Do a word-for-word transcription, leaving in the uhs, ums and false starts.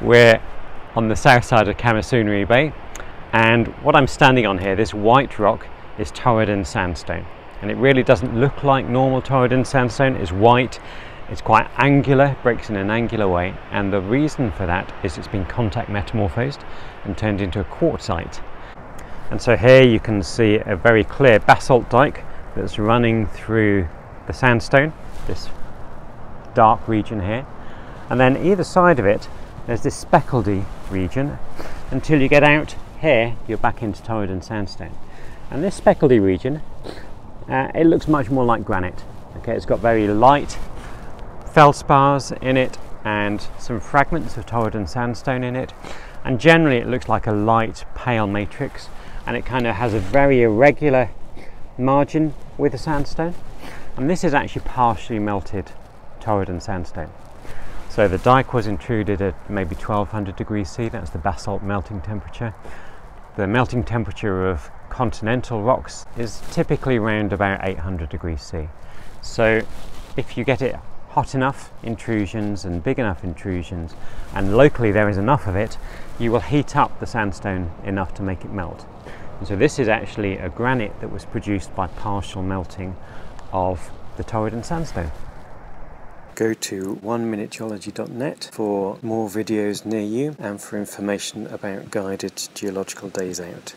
We're on the south side of Camasunary Bay, and what I'm standing on here, this white rock, is Torridon sandstone, and it really doesn't look like normal Torridon sandstone. It's white, it's quite angular, breaks in an angular way, and the reason for that is it's been contact metamorphosed and turned into a quartzite. And so here you can see a very clear basalt dike that's running through the sandstone, this dark region here, and then either side of it there's this speckledy region until you get out here, you're back into Torridon sandstone. And this speckledy region, uh, it looks much more like granite. Okay, it's got very light feldspars in it and some fragments of Torridon sandstone in it, and generally it looks like a light pale matrix, and it kind of has a very irregular margin with the sandstone, and this is actually partially melted Torridon sandstone. So the dike was intruded at maybe twelve hundred degrees C, that's the basalt melting temperature. The melting temperature of continental rocks is typically around about eight hundred degrees C. So if you get it hot enough intrusions and big enough intrusions, and locally there is enough of it, you will heat up the sandstone enough to make it melt. And so this is actually a granite that was produced by partial melting of the Torridon sandstone. Go to one minute geology dot net for more videos near you and for information about guided geological days out.